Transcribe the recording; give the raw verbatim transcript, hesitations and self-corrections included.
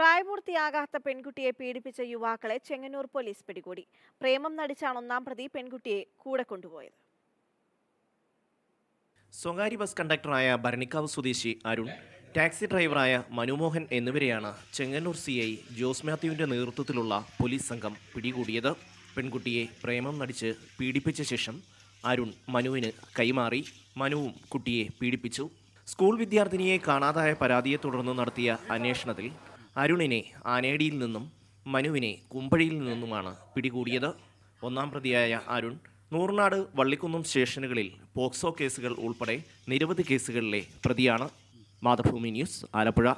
പ്രായപൂർത്തിയാകാത്ത പെൺകുട്ടിയെ പീഡിപ്പിച്ച യുവാക്കളെ ചെങ്ങന്നൂർ പോലീസ് പിടികൂടി. പ്രേമം നടിച്ചാണ് ഒന്നാം പ്രതി പെൺകുട്ടിയെ കൂടെ കൊണ്ടുപോയത്. സ്വകാര്യ ബസ് കണ്ടക്ടറായ ഭരണിക്കാവ് സ്വദേശി അരുൺ, ടാക്സി ഡ്രൈവറായ മനുമോഹൻ എന്നിവരെയാണ് ചെങ്ങന്നൂർ സി ഐ ജോസ് മാത്യുവിൻ്റെ നേതൃത്വത്തിലുള്ള പോലീസ് സംഘം പിടികൂടിയത്. പെൺകുട്ടിയെ പ്രേമം നടിച്ച് പീഡിപ്പിച്ച ശേഷം അരുൺ മനുവിന് കൈമാറി. മനുവും കുട്ടിയെ പീഡിപ്പിച്ചു. സ്കൂൾ വിദ്യാർത്ഥിനിയെ കാണാതായ പരാതിയെ തുടർന്ന് നടത്തിയ അന്വേഷണത്തിൽ അരുണിനെ ആനേടിയിൽ നിന്നും മനുവിനെ കുമ്പഴിയിൽ നിന്നുമാണ് പിടികൂടിയത്. ഒന്നാം പ്രതിയായ അരുൺ നൂർനാട്, വള്ളിക്കുന്നം സ്റ്റേഷനുകളിൽ പോക്സോ കേസുകൾ ഉൾപ്പെടെ നിരവധി കേസുകളിലെ പ്രതിയാണ്. മാതൃഭൂമി ന്യൂസ്, ആലപ്പുഴ.